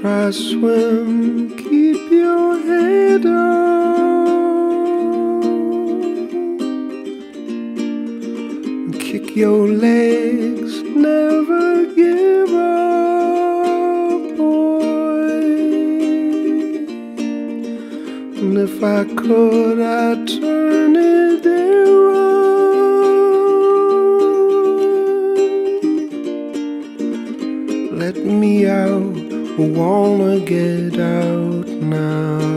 Try swim, keep your head up, kick your legs, never give up, boy. And if I could, I'd turn it around. Let me out, wanna get out now.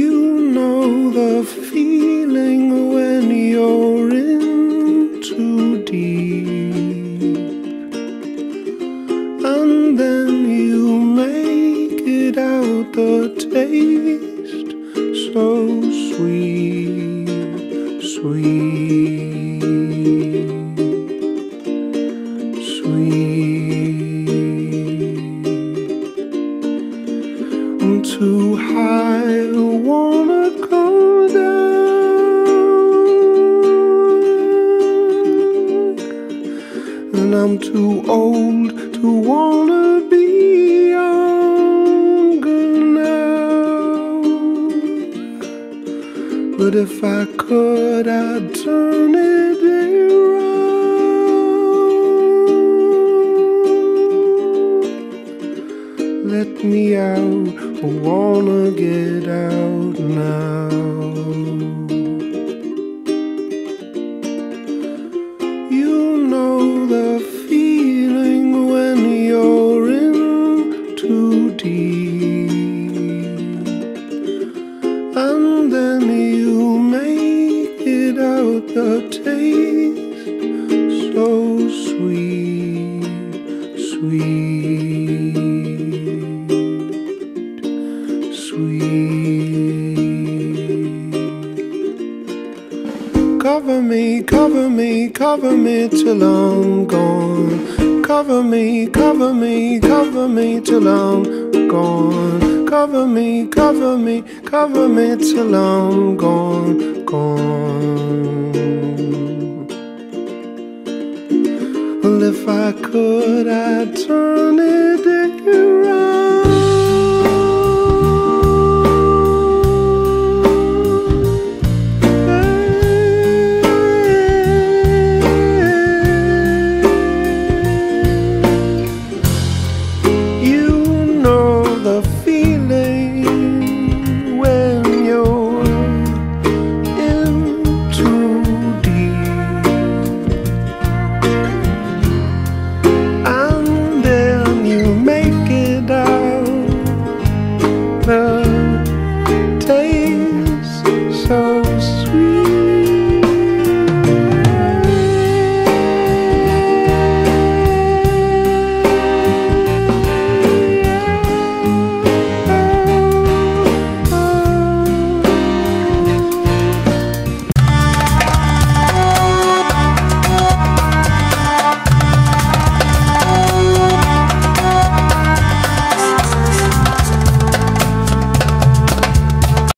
You know the feeling when you're in too deep, and then you make it out, the taste so sweet, sweet. Too high, wanna go down, and I'm too old to wanna be younger now. But if I could, I'd turn it around. Let me out, I wanna get out now. You know the feeling when you're in too deep, and then you make it out, the taste so sweet, sweet. Cover me, cover me, cover me till I'm gone. Cover me, cover me, cover me till I'm gone. Cover me, cover me, cover me till I'm gone, gone. Well, if I could, I'd turn it around. Taste so sweet.